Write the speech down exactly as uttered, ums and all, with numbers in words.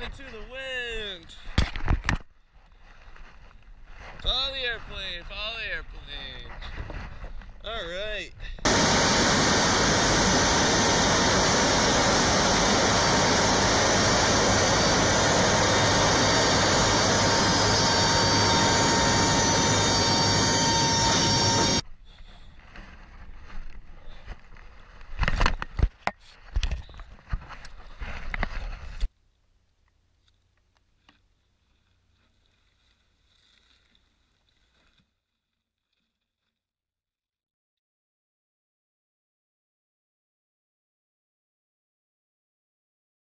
turn into the wind. Follow the airplane, follow the airplane. All right.